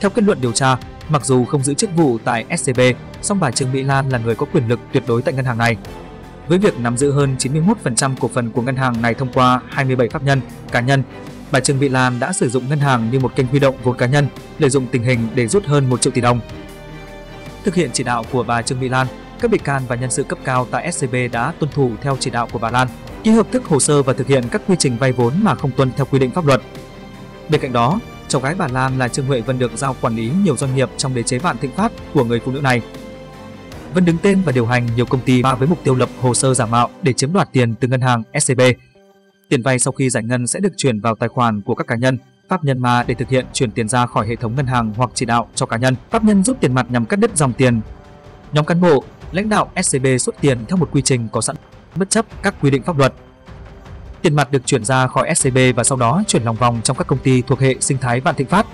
Theo kết luận điều tra, mặc dù không giữ chức vụ tại SCB, song bà Trương Mỹ Lan là người có quyền lực tuyệt đối tại ngân hàng này. Với việc nắm giữ hơn 91% cổ phần của ngân hàng này thông qua 27 pháp nhân, cá nhân, bà Trương Mỹ Lan đã sử dụng ngân hàng như một kênh huy động vốn cá nhân, lợi dụng tình hình để rút hơn 1 triệu tỷ đồng. Thực hiện chỉ đạo của bà Trương Mỹ Lan, các bị can và nhân sự cấp cao tại SCB đã tuân thủ theo chỉ đạo của bà Lan, ký hợp thức hồ sơ và thực hiện các quy trình vay vốn mà không tuân theo quy định pháp luật. Bên cạnh đó, cháu gái bà Lan là Trương Huệ Vân được giao quản lý nhiều doanh nghiệp trong đế chế Vạn Thịnh Phát của người phụ nữ này. Vân đứng tên và điều hành nhiều công ty với mục tiêu lập hồ sơ giả mạo để chiếm đoạt tiền từ ngân hàng SCB. Tiền vay sau khi giải ngân sẽ được chuyển vào tài khoản của các cá nhân, pháp nhân để thực hiện chuyển tiền ra khỏi hệ thống ngân hàng hoặc chỉ đạo cho cá nhân, pháp nhân rút tiền mặt nhằm cắt đứt dòng tiền. Nhóm cán bộ, lãnh đạo SCB xuất tiền theo một quy trình có sẵn, bất chấp các quy định pháp luật. Tiền mặt được chuyển ra khỏi SCB và sau đó chuyển lòng vòng trong các công ty thuộc hệ sinh thái Vạn Thịnh Phát.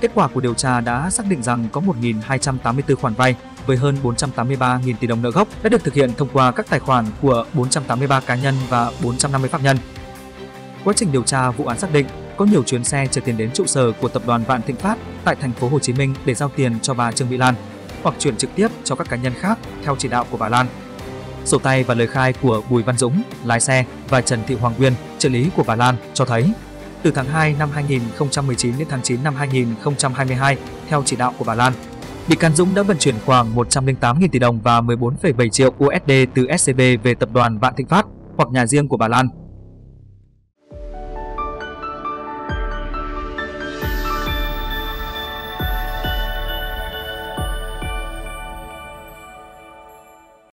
Kết quả của điều tra đã xác định rằng có 1.284 khoản vay với hơn 483.000 tỷ đồng nợ gốc đã được thực hiện thông qua các tài khoản của 483 cá nhân và 450 pháp nhân. Quá trình điều tra vụ án xác định có nhiều chuyến xe chở tiền đến trụ sở của tập đoàn Vạn Thịnh Phát tại thành phố Hồ Chí Minh để giao tiền cho bà Trương Mỹ Lan hoặc chuyển trực tiếp cho các cá nhân khác theo chỉ đạo của bà Lan. Sổ tay và lời khai của Bùi Văn Dũng, lái xe, và Trần Thị Hoàng Nguyên, trợ lý của bà Lan, cho thấy từ tháng 2 năm 2019 đến tháng 9 năm 2022, theo chỉ đạo của bà Lan, bị can Dũng đã vận chuyển khoảng 108.000 tỷ đồng và 14,7 triệu USD từ SCB về tập đoàn Vạn Thịnh Phát hoặc nhà riêng của bà Lan.